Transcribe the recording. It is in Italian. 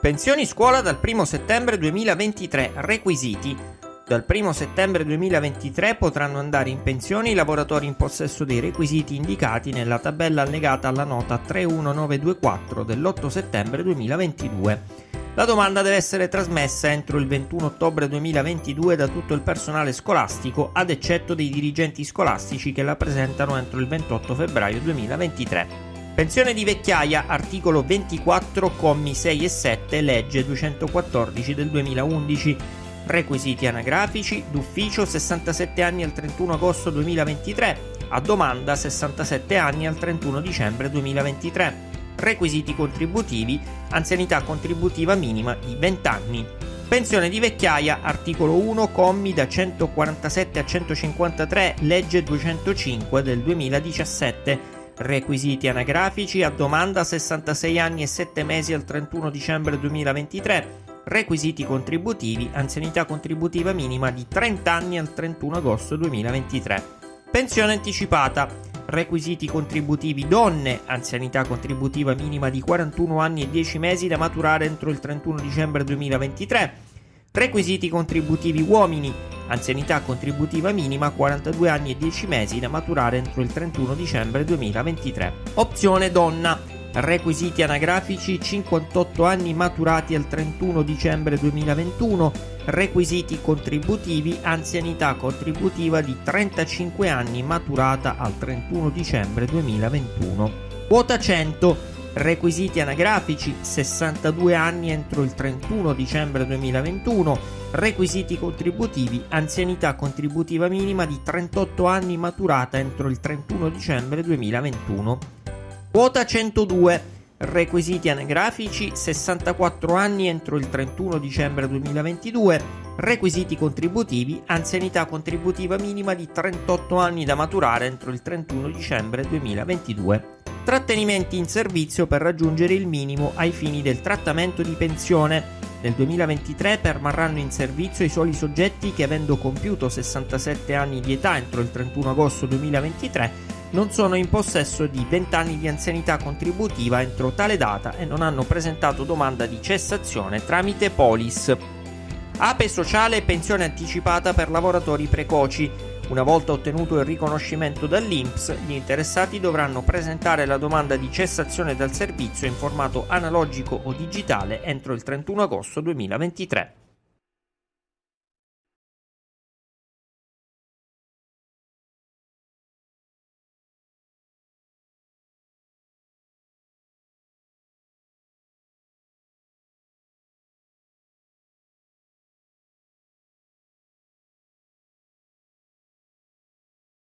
Pensioni scuola dal 1 settembre 2023. Requisiti. Dal 1 settembre 2023 potranno andare in pensione i lavoratori in possesso dei requisiti indicati nella tabella allegata alla nota 31924 dell'8 settembre 2022. La domanda deve essere trasmessa entro il 21 ottobre 2022 da tutto il personale scolastico, ad eccetto dei dirigenti scolastici che la presentano entro il 28 febbraio 2023. Pensione di vecchiaia, articolo 24, commi 6 e 7, legge 214 del 2011. Requisiti anagrafici, d'ufficio 67 anni al 31 agosto 2023, a domanda 67 anni al 31 dicembre 2023. Requisiti contributivi, anzianità contributiva minima di 20 anni. Pensione di vecchiaia, articolo 1, commi da 147 a 153, legge 205 del 2017. Requisiti anagrafici, a domanda 66 anni e 7 mesi al 31 dicembre 2023. Requisiti contributivi, anzianità contributiva minima di 30 anni al 31 agosto 2023. Pensione anticipata. Requisiti contributivi donne, anzianità contributiva minima di 41 anni e 10 mesi da maturare entro il 31 dicembre 2023. Requisiti contributivi uomini, anzianità contributiva minima 42 anni e 10 mesi da maturare entro il 31 dicembre 2023. Opzione donna. Requisiti anagrafici 58 anni maturati al 31 dicembre 2021. Requisiti contributivi anzianità contributiva di 35 anni maturata al 31 dicembre 2021. Quota 100. Requisiti anagrafici 62 anni entro il 31 dicembre 2021, requisiti contributivi, anzianità contributiva minima di 38 anni maturata entro il 31 dicembre 2021. Quota 102. Requisiti anagrafici 64 anni entro il 31 dicembre 2022, requisiti contributivi, anzianità contributiva minima di 38 anni da maturare entro il 31 dicembre 2022. Trattenimenti in servizio per raggiungere il minimo ai fini del trattamento di pensione. Nel 2023 permarranno in servizio i soli soggetti che, avendo compiuto 67 anni di età entro il 31 agosto 2023, non sono in possesso di 20 anni di anzianità contributiva entro tale data e non hanno presentato domanda di cessazione tramite Polis. APE sociale e pensione anticipata per lavoratori precoci. Una volta ottenuto il riconoscimento dall'INPS, gli interessati dovranno presentare la domanda di cessazione dal servizio in formato analogico o digitale entro il 31 agosto 2023.